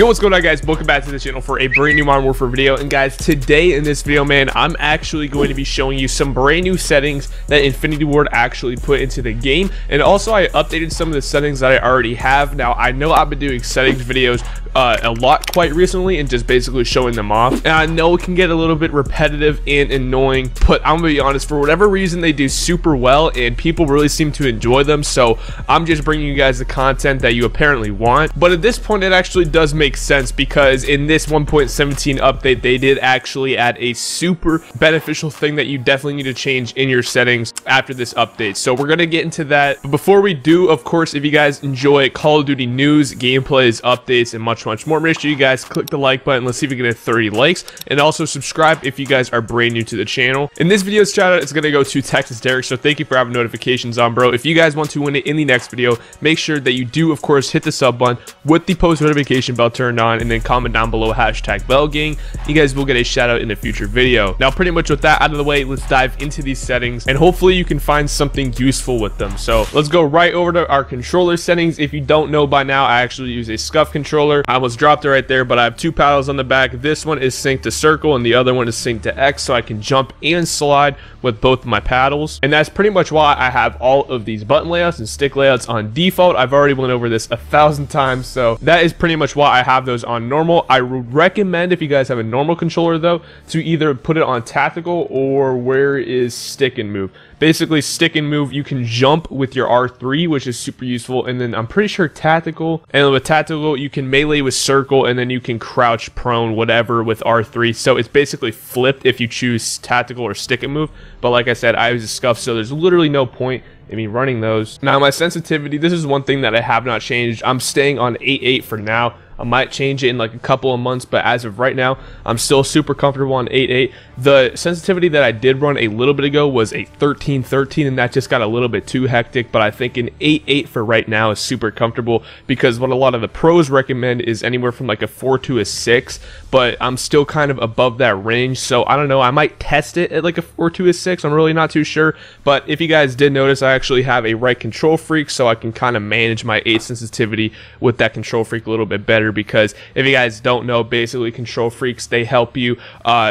Yo, what's going on, guys? Welcome back to the channel for a brand new Modern Warfare video. And guys, today in this video, man, I'm actually going to be showing you some brand new settings that Infinity Ward actually put into the game. And also, I updated some of the settings that I already have. Now, I know I've been doing settings videos a lot quite recently and just basically showing them off. And I know it can get a little bit repetitive and annoying, but I'm gonna be honest, for whatever reason, they do super well and people really seem to enjoy them. So I'm just bringing you guys the content that you apparently want. But at this point, it actually does make sense, because in this 1.17 update they did actually add a super beneficial thing that you definitely need to change in your settings after this update, so we're gonna get into that. But before we do, of course, if you guys enjoy Call of Duty news, gameplays, updates, and much more, make sure you guys click the like button. Let's see if we get a 30 likes, and also subscribe if you guys are brand new to the channel. In this video's shout out is gonna go to Texas Derek, so thank you for having notifications on, bro. If you guys want to win it in the next video, make sure that you do, of course, hit the sub button with the post notification bell turned on, and then comment down below hashtag bell gang. You guys will get a shout out in a future video. Now, pretty much with that out of the way, let's dive into these settings and hopefully you can find something useful with them. So let's go right over to our controller settings. If you don't know by now, I actually use a Scuf controller. I almost dropped it right there, but I have two paddles on the back. This one is synced to circle and the other one is synced to X, so I can jump and slide with both my paddles. And that's pretty much why I have all of these button layouts and stick layouts on default. I've already went over this 1,000 times, so that is pretty much why I have those on normal. I would recommend, if you guys have a normal controller though, to either put it on tactical or where is stick and move. Basically, stick and move, you can jump with your R3, which is super useful, and then I'm pretty sure tactical, and with tactical you can melee with circle, and then you can crouch, prone, whatever with R3. So it's basically flipped if you choose tactical or stick and move. But like I said, I use a Scuf, so there's literally no point I mean running those. Now, my sensitivity, this is one thing that I have not changed. I'm staying on 8.8 for now. I might change it in like a couple of months, but as of right now, I'm still super comfortable on 8.8. The sensitivity that I did run a little bit ago was a 13.13, and that just got a little bit too hectic, but I think an 8.8 for right now is super comfortable, because what a lot of the pros recommend is anywhere from like a 4 to a 6, but I'm still kind of above that range, so I don't know, I might test it at like a 4 to a 6, I'm really not too sure. But if you guys did notice, I actually have a right Control Freak, so I can kind of manage my 8 sensitivity with that Control Freak a little bit better. Because if you guys don't know, basically Control Freaks, they help you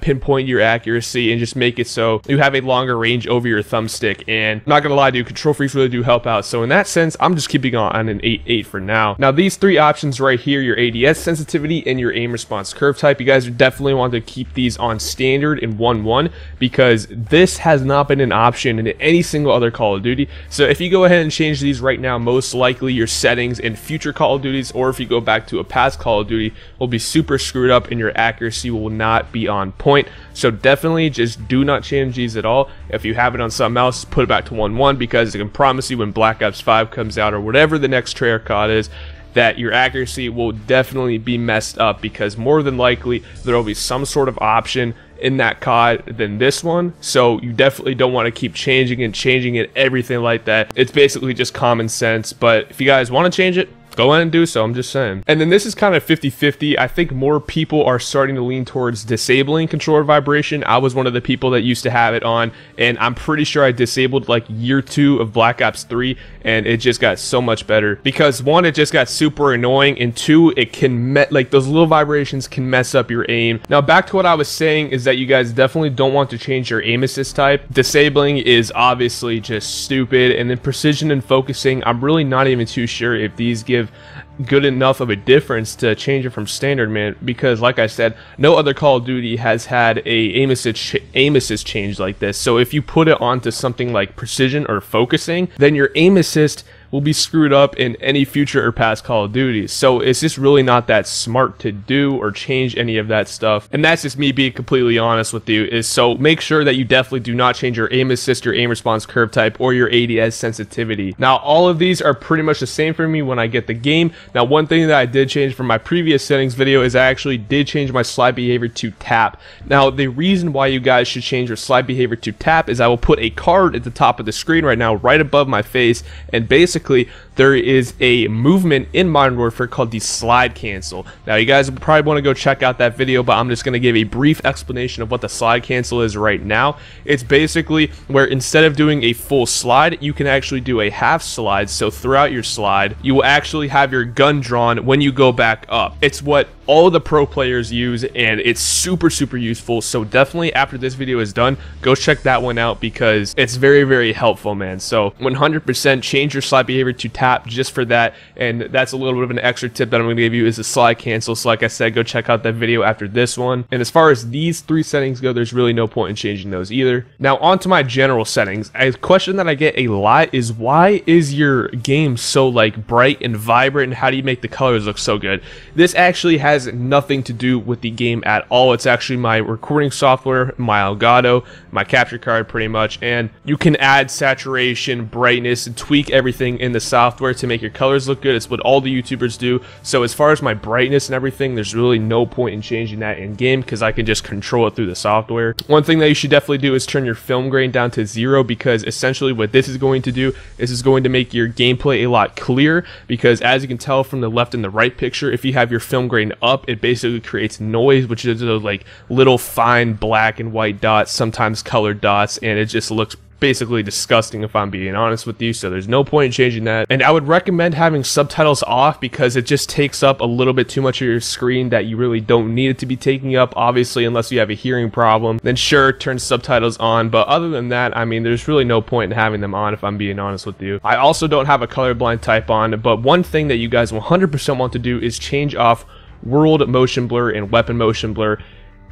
pinpoint your accuracy and just make it so you have a longer range over your thumbstick. And I'm not gonna lie to you, Control Freaks really do help out, so in that sense I'm just keeping on an 8.8 for now. Now, these three options right here, your ADS sensitivity and your aim response curve type, you guys definitely want to keep these on standard and 1.1, because this has not been an option in any single other Call of Duty. So if you go ahead and change these right now, most likely your settings in future Call of Duties, or if you go back to a past Call of Duty, will be super screwed up and your accuracy will not be on point. So definitely just do not change these at all. If you have it on something else, put it back to 1.1, because I can promise you when Black Ops 5 comes out, or whatever the next Treyarch COD is, that your accuracy will definitely be messed up, because more than likely there will be some sort of option in that COD than this one. So you definitely don't want to keep changing and changing it, everything like that. It's basically just common sense, but if you guys want to change it, go ahead and do so, I'm just saying. And then this is kind of 50-50. I think more people are starting to lean towards disabling controller vibration. I was one of the people that used to have it on, and I'm pretty sure I disabled like year 2 of Black Ops 3, and it just got so much better. Because 1, it just got super annoying, and 2, it can like those little vibrations can mess up your aim. Now, back to what I was saying is that you guys definitely don't want to change your aim assist type. Disabling is obviously just stupid, and then precision and focusing, I'm really not even too sure if these give good enough of a difference to change it from standard, man, because like I said, no other Call of Duty has had a aim assist change like this. So if you put it onto something like precision or focusing, then your aim assist will be screwed up in any future or past Call of Duty. So it's just really not that smart to do or change any of that stuff. And that's just me being completely honest with you. Is so make sure that you definitely do not change your aim assist, your aim response curve type, or your ADS sensitivity. Now, all of these are pretty much the same for me when I get the game. Now, one thing that I did change from my previous settings video is I actually did change my slide behavior to tap. Now, the reason why you guys should change your slide behavior to tap is I will put a card at the top of the screen right now, right above my face, and basically basically there is a movement in Modern Warfare called the slide cancel. Now you guys probably want to go check out that video, but I'm just going to give a brief explanation of what the slide cancel is right now. It's basically where instead of doing a full slide, you can actually do a half slide. So throughout your slide, you will actually have your gun drawn when you go back up. It's what all the pro players use, and it's super useful. So definitely after this video is done, go check that one out because it's very helpful, man. So 100% change your slide behavior to tap just for that, and that's a little bit of an extra tip that I'm going to give you is the slide cancel. So like I said, go check out that video after this one. And as far as these three settings go, there's really no point in changing those either. Now on to my general settings. A question that I get a lot is, why is your game so like bright and vibrant, and how do you make the colors look so good? This actually has nothing to do with the game at all. It's actually my recording software, my Elgato, my capture card pretty much, and you can add saturation, brightness, and tweak everything in the software to make your colors look good. It's what all the YouTubers do. So as far as my brightness and everything, there's really no point in changing that in game because I can just control it through the software. One thing that you should definitely do is turn your film grain down to 0, because essentially what this is going to do is it's going to make your gameplay a lot clearer, because as you can tell from the left and the right picture, if you have your film grain up, it basically creates noise, which is those like little fine black and white dots, sometimes colored dots, and it just looks basically disgusting if I'm being honest with you. So there's no point in changing that. And I would recommend having subtitles off because it just takes up a little bit too much of your screen that you really don't need it to be taking up, obviously, unless you have a hearing problem. Then sure, turn subtitles on, but other than that, I mean, there's really no point in having them on if I'm being honest with you. I also don't have a colorblind type on, but one thing that you guys 100% want to do is change off world motion blur and weapon motion blur.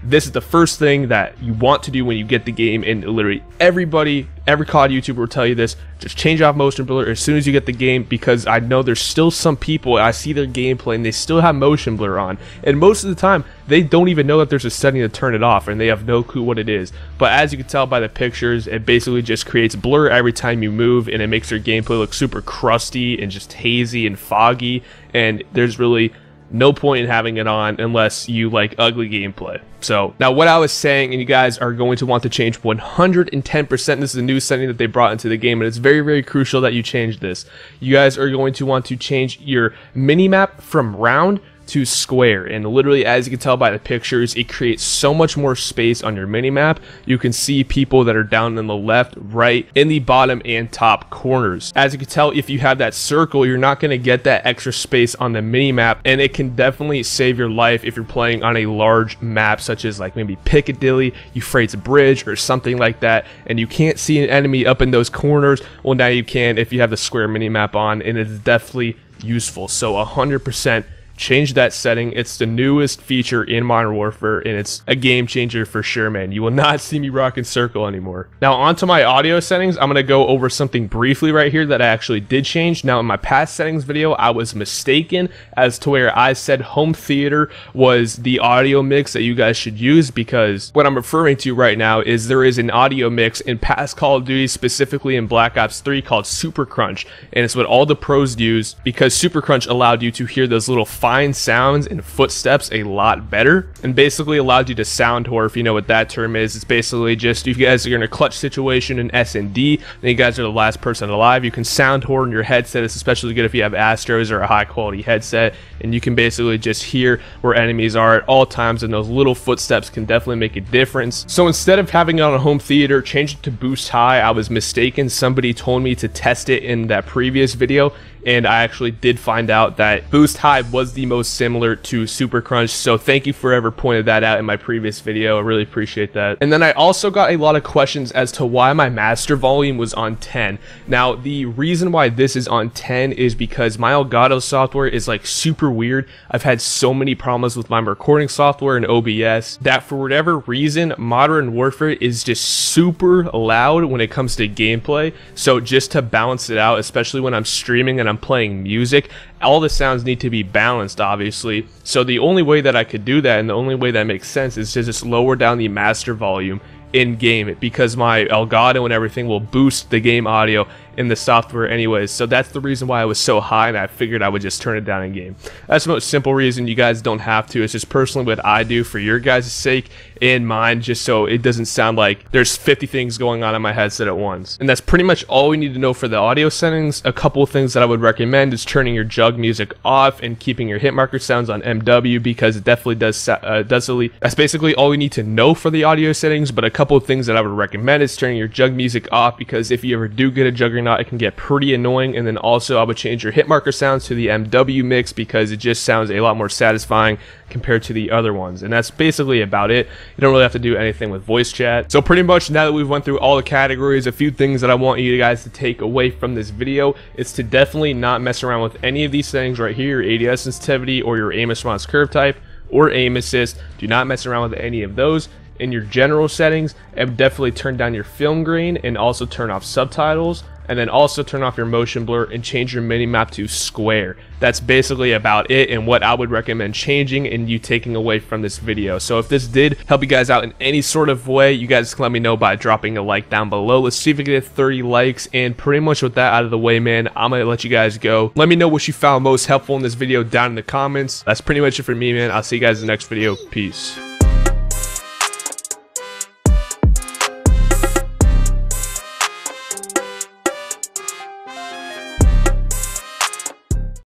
This is the first thing that you want to do when you get the game, and literally every COD YouTuber will tell you this. Just change off motion blur as soon as you get the game, because I know there's still some people, I see their gameplay and they still have motion blur on, and most of the time they don't even know that there's a setting to turn it off, and they have no clue what it is. But as you can tell by the pictures, it basically just creates blur every time you move, and it makes your gameplay look super crusty and just hazy and foggy, and there's really no point in having it on unless you like ugly gameplay. So now what I was saying, and you guys are going to want to change 110%. This is a new setting that they brought into the game, and it's very crucial that you change this. You guys are going to want to change your minimap from round to square, and literally as you can tell by the pictures, it creates so much more space on your mini map. You can see people that are down in the left, right, in the bottom and top corners. As you can tell, if you have that circle, you're not going to get that extra space on the mini map, and it can definitely save your life if you're playing on a large map such as like maybe Piccadilly, Euphrates Bridge, or something like that, and you can't see an enemy up in those corners. Well, now you can if you have the square mini map on, and it's definitely useful. So 100% change that setting. It's the newest feature in Modern Warfare, and it's a game changer for sure, man. You will not see me rocking circle anymore. Now onto my audio settings. I'm gonna go over something briefly right here that I actually did change. Now in my past settings video, I was mistaken as to where I said home theater was the audio mix that you guys should use, because what I'm referring to right now is there is an audio mix in past Call of Duty, specifically in Black Ops 3, called Super Crunch, and it's what all the pros use, because Super Crunch allowed you to hear those little fine sounds and footsteps a lot better, and basically allowed you to sound whore, if you know what that term is. It's basically just if you guys are in a clutch situation in S&D, then you guys are the last person alive. You can sound whore in your headset. It's especially good if you have Astros or a high quality headset, and you can basically just hear where enemies are at all times, and those little footsteps can definitely make a difference. So instead of having it on a home theater, change it to boost high. I was mistaken. Somebody told me to test it in that previous video, and I actually did find out that boost high was the most similar to Super Crunch. So thank you for ever pointed that out in my previous video. I really appreciate that. And then I also got a lot of questions as to why my master volume was on 10. Now the reason why this is on 10 is because my Elgato software is like super weird. I've had so many problems with my recording software and OBS that for whatever reason, Modern Warfare is just super loud when it comes to gameplay. So just to balance it out, especially when I'm streaming and I'm playing music, all the sounds need to be balanced, obviously. So the only way that I could do that, and the only way that makes sense, is to just lower down the master volume in game, because my Elgato and everything will boost the game audio in the software anyways. So that's the reason why it was so high, and I figured I would just turn it down in game. That's the most simple reason. You guys don't have to. It's just personally what I do for your guys' sake and mine, just so it doesn't sound like there's 50 things going on in my headset at once. And that's pretty much all we need to know for the audio settings. A couple of things that I would recommend is turning your jug music off and keeping your hit marker sounds on MW, because it definitely does that's basically all we need to know for the audio settings. But a couple of things that I would recommend is turning your jug music off, because if you ever do get a juggernaut, it can get pretty annoying. And then also I would change your hit marker sounds to the MW mix, because it just sounds a lot more satisfying compared to the other ones. And that's basically about it. You don't really have to do anything with voice chat. So pretty much now that we've went through all the categories, a few things that I want you guys to take away from this video is to definitely not mess around with any of these settings right here, your ADS sensitivity or your aim response curve type or aim assist. Do not mess around with any of those. In your general settings, and definitely turn down your film grain and also turn off subtitles. And then also turn off your motion blur and change your minimap to square. That's basically about it and what I would recommend changing and you taking away from this video. So if this did help you guys out in any sort of way, you guys can let me know by dropping a like down below. Let's see if we can get 30 likes. And pretty much with that out of the way, man, I'm gonna let you guys go. Let me know what you found most helpful in this video down in the comments. That's pretty much it for me, man. I'll see you guys in the next video. Peace.